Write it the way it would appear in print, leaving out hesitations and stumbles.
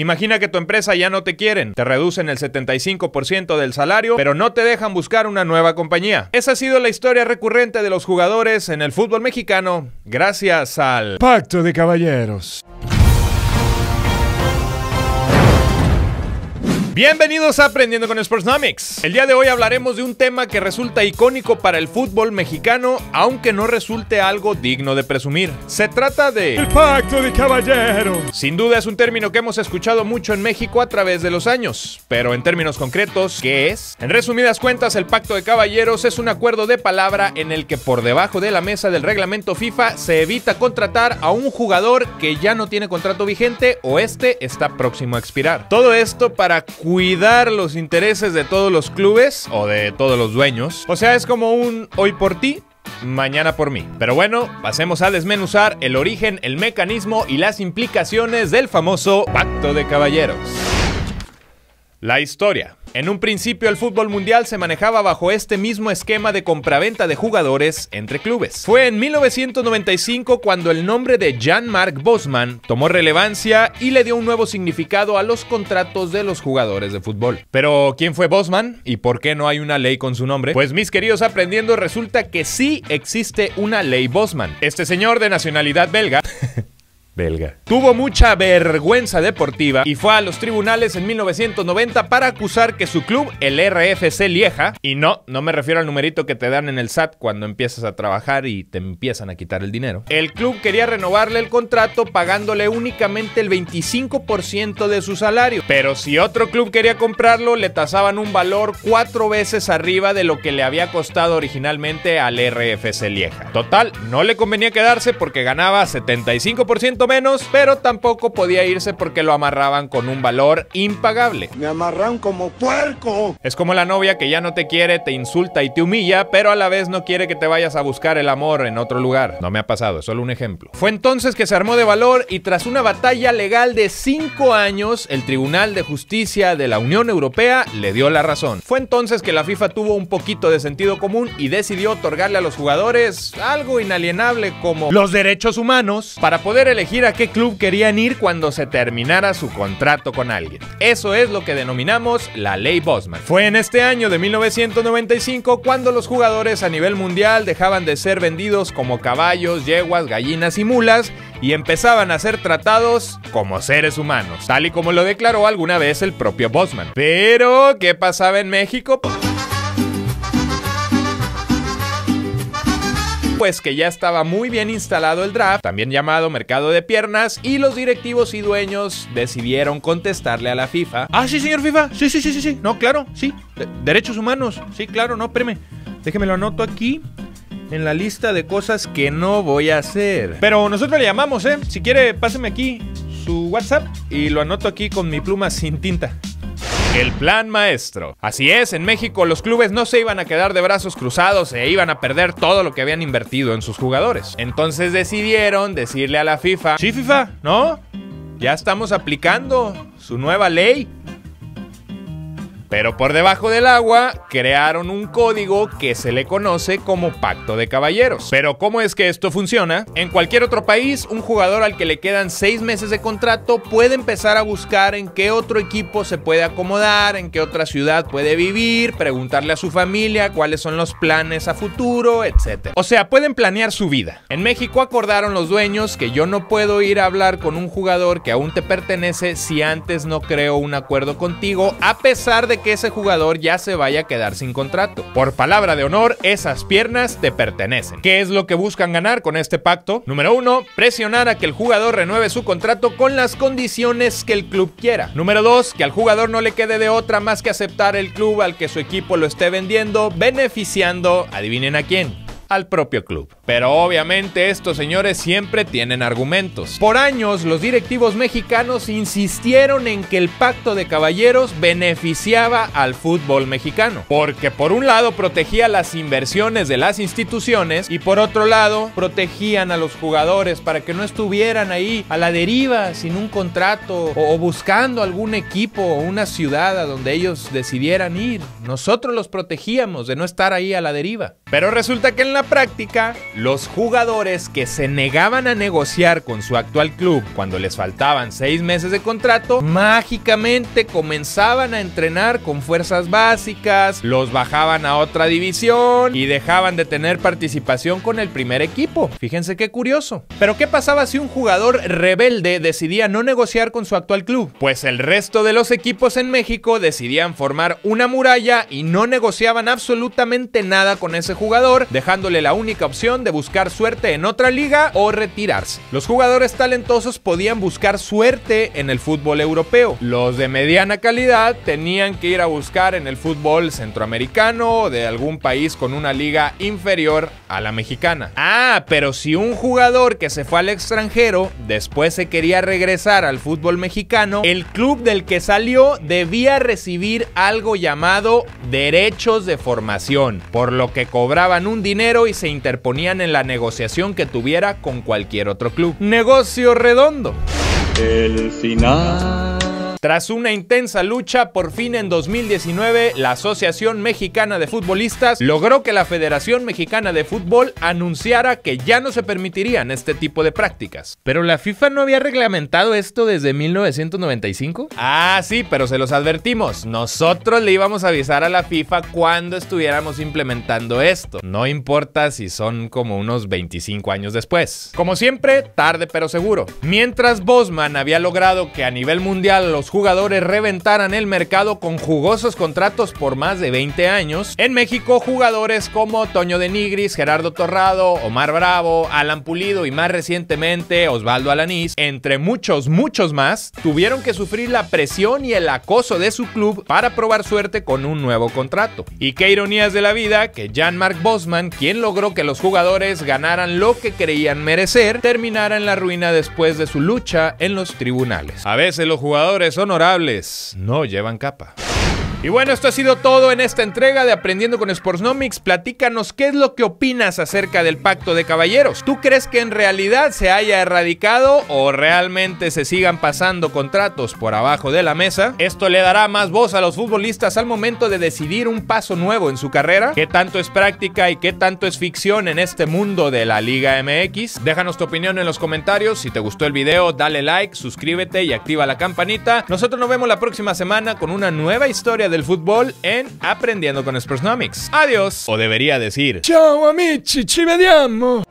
Imagina que tu empresa ya no te quieren, te reducen el 75% del salario, pero no te dejan buscar una nueva compañía. Esa ha sido la historia recurrente de los jugadores en el fútbol mexicano, gracias al Pacto de Caballeros. Bienvenidos a Aprendiendo con Sportsnomics. El día de hoy hablaremos de un tema que resulta icónico para el fútbol mexicano, aunque no resulte algo digno de presumir. Se trata de... ¡el Pacto de Caballeros! Sin duda es un término que hemos escuchado mucho en México a través de los años. Pero en términos concretos, ¿qué es? En resumidas cuentas, el Pacto de Caballeros es un acuerdo de palabra en el que por debajo de la mesa del reglamento FIFA se evita contratar a un jugador que ya no tiene contrato vigente o este está próximo a expirar. Todo esto para cuidar los intereses de todos los clubes o de todos los dueños. O sea, es como un hoy por ti, mañana por mí. Pero bueno, pasemos a desmenuzar el origen, el mecanismo y las implicaciones del famoso Pacto de Caballeros. La historia. En un principio el fútbol mundial se manejaba bajo este mismo esquema de compraventa de jugadores entre clubes. Fue en 1995 cuando el nombre de Jean-Marc Bosman tomó relevancia y le dio un nuevo significado a los contratos de los jugadores de fútbol. Pero ¿quién fue Bosman? ¿Y por qué no hay una ley con su nombre? Pues mis queridos aprendiendo, resulta que sí existe una ley Bosman. Este señor de nacionalidad belga... tuvo mucha vergüenza deportiva y fue a los tribunales en 1990 para acusar que su club, el RFC Lieja, y no me refiero al numerito que te dan en el SAT cuando empiezas a trabajar y te empiezan a quitar el dinero. El club quería renovarle el contrato pagándole únicamente el 25% de su salario, pero si otro club quería comprarlo, le tasaban un valor 4 veces arriba de lo que le había costado originalmente al RFC Lieja. Total, no le convenía quedarse porque ganaba 75% menos, pero tampoco podía irse porque lo amarraban con un valor impagable. ¡Me amarran como puerco! Es como la novia que ya no te quiere, te insulta y te humilla, pero a la vez no quiere que te vayas a buscar el amor en otro lugar. No me ha pasado, es solo un ejemplo. Fue entonces que se armó de valor y tras una batalla legal de 5 años, el Tribunal de Justicia de la Unión Europea le dio la razón. Fue entonces que la FIFA tuvo un poquito de sentido común y decidió otorgarle a los jugadores algo inalienable como los derechos humanos para poder elegir a qué club querían ir cuando se terminara su contrato con alguien. Eso es lo que denominamos la ley Bosman. Fue en este año de 1995 cuando los jugadores a nivel mundial dejaban de ser vendidos como caballos, yeguas, gallinas y mulas y empezaban a ser tratados como seres humanos, tal y como lo declaró alguna vez el propio Bosman. Pero ¿qué pasaba en México? Pues que ya estaba muy bien instalado el draft, también llamado mercado de piernas, y los directivos y dueños decidieron contestarle a la FIFA. Ah, sí, señor FIFA, sí, no, claro, sí, derechos humanos, sí, claro, no, espéreme, déjeme lo anoto aquí en la lista de cosas que no voy a hacer. Pero nosotros le llamamos, si quiere páseme aquí su WhatsApp y lo anoto aquí con mi pluma sin tinta. El plan maestro. Así es, en México los clubes no se iban a quedar de brazos cruzados, se iban a perder todo lo que habían invertido en sus jugadores. Entonces decidieron decirle a la FIFA: sí, FIFA, ¿no? Ya estamos aplicando su nueva ley. Pero por debajo del agua crearon un código que se le conoce como Pacto de Caballeros. Pero ¿cómo es que esto funciona? En cualquier otro país, un jugador al que le quedan 6 meses de contrato puede empezar a buscar en qué otro equipo se puede acomodar, en qué otra ciudad puede vivir, preguntarle a su familia cuáles son los planes a futuro, etc. O sea, pueden planear su vida. En México acordaron los dueños que yo no puedo ir a hablar con un jugador que aún te pertenece si antes no creo un acuerdo contigo, a pesar de que ese jugador ya se vaya a quedar sin contrato. Por palabra de honor, esas piernas te pertenecen. ¿Qué es lo que buscan ganar con este pacto? Número 1, presionar a que el jugador renueve su contrato con las condiciones que el club quiera. Número 2, que al jugador no le quede de otra más que aceptar el club al que su equipo lo esté vendiendo, beneficiando, adivinen a quién, al propio club. Pero obviamente estos señores siempre tienen argumentos. Por años los directivos mexicanos insistieron en que el Pacto de Caballeros beneficiaba al fútbol mexicano, porque por un lado protegía las inversiones de las instituciones y por otro lado protegían a los jugadores para que no estuvieran ahí a la deriva sin un contrato o buscando algún equipo o una ciudad a donde ellos decidieran ir. Nosotros los protegíamos de no estar ahí a la deriva. Pero resulta que en la la práctica, los jugadores que se negaban a negociar con su actual club cuando les faltaban 6 meses de contrato, mágicamente comenzaban a entrenar con fuerzas básicas, los bajaban a otra división y dejaban de tener participación con el primer equipo. Fíjense qué curioso. Pero ¿qué pasaba si un jugador rebelde decidía no negociar con su actual club? Pues el resto de los equipos en México decidían formar una muralla y no negociaban absolutamente nada con ese jugador, dejándole la única opción de buscar suerte en otra liga o retirarse. Los jugadores talentosos podían buscar suerte en el fútbol europeo. Los de mediana calidad tenían que ir a buscar en el fútbol centroamericano o de algún país con una liga inferior a la mexicana. Ah, pero si un jugador que se fue al extranjero después se quería regresar al fútbol mexicano, el club del que salió debía recibir algo llamado derechos de formación, por lo que cobraban un dinero y se interponían en la negociación que tuviera con cualquier otro club. Negocio redondo. El final. Tras una intensa lucha, por fin en 2019, la Asociación Mexicana de Futbolistas logró que la Federación Mexicana de Fútbol anunciara que ya no se permitirían este tipo de prácticas. ¿Pero la FIFA no había reglamentado esto desde 1995? Ah, sí, pero se los advertimos. Nosotros le íbamos a avisar a la FIFA cuando estuviéramos implementando esto. No importa si son como unos 25 años después. Como siempre, tarde pero seguro. Mientras Bosman había logrado que a nivel mundial los jugadores reventaran el mercado con jugosos contratos por más de 20 años. En México, jugadores como Toño de Nigris, Gerardo Torrado, Omar Bravo, Alan Pulido y más recientemente Osvaldo Alanís, entre muchos más, tuvieron que sufrir la presión y el acoso de su club para probar suerte con un nuevo contrato. Y qué ironías de la vida que Jean-Marc Bosman, quien logró que los jugadores ganaran lo que creían merecer, terminara en la ruina después de su lucha en los tribunales. A veces los jugadores honorables no llevan capa. Y bueno, esto ha sido todo en esta entrega de Aprendiendo con Sportsnomics. Platícanos qué es lo que opinas acerca del Pacto de Caballeros. ¿Tú crees que en realidad se haya erradicado o realmente se sigan pasando contratos por abajo de la mesa? ¿Esto le dará más voz a los futbolistas al momento de decidir un paso nuevo en su carrera? ¿Qué tanto es práctica y qué tanto es ficción en este mundo de la Liga MX? Déjanos tu opinión en los comentarios. Si te gustó el video, dale like, suscríbete y activa la campanita. Nosotros nos vemos la próxima semana con una nueva historia del fútbol en Aprendiendo con Sportsnomics. Adiós, o debería decir, chao amici, ci vediamo.